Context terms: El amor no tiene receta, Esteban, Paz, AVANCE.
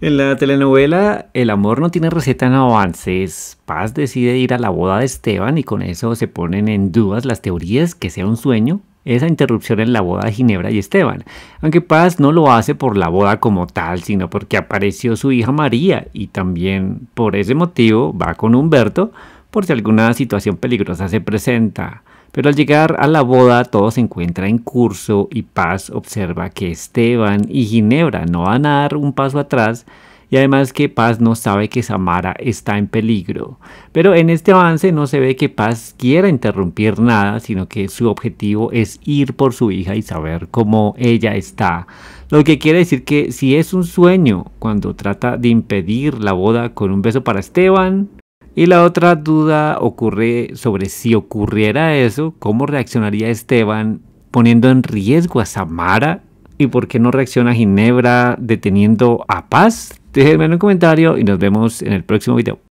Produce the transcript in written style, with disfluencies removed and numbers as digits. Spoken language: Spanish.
En la telenovela El amor no tiene receta en Avances, Paz decide ir a la boda de Esteban y con eso se ponen en dudas las teorías que sea un sueño esa interrupción en la boda de Ginebra y Esteban, aunque Paz no lo hace por la boda como tal, sino porque apareció su hija María y también por ese motivo va con Humberto por si alguna situación peligrosa se presenta. Pero al llegar a la boda todo se encuentra en curso y Paz observa que Esteban y Ginebra no van a dar un paso atrás y además que Paz no sabe que Samara está en peligro. Pero en este avance no se ve que Paz quiera interrumpir nada, sino que su objetivo es ir por su hija y saber cómo ella está. Lo que quiere decir que si es un sueño cuando trata de impedir la boda con un beso para Esteban. Y la otra duda ocurre sobre si ocurriera eso, cómo reaccionaría Esteban poniendo en riesgo a Samara y por qué no reacciona Ginebra deteniendo a Paz. Déjenme en un comentario y nos vemos en el próximo video.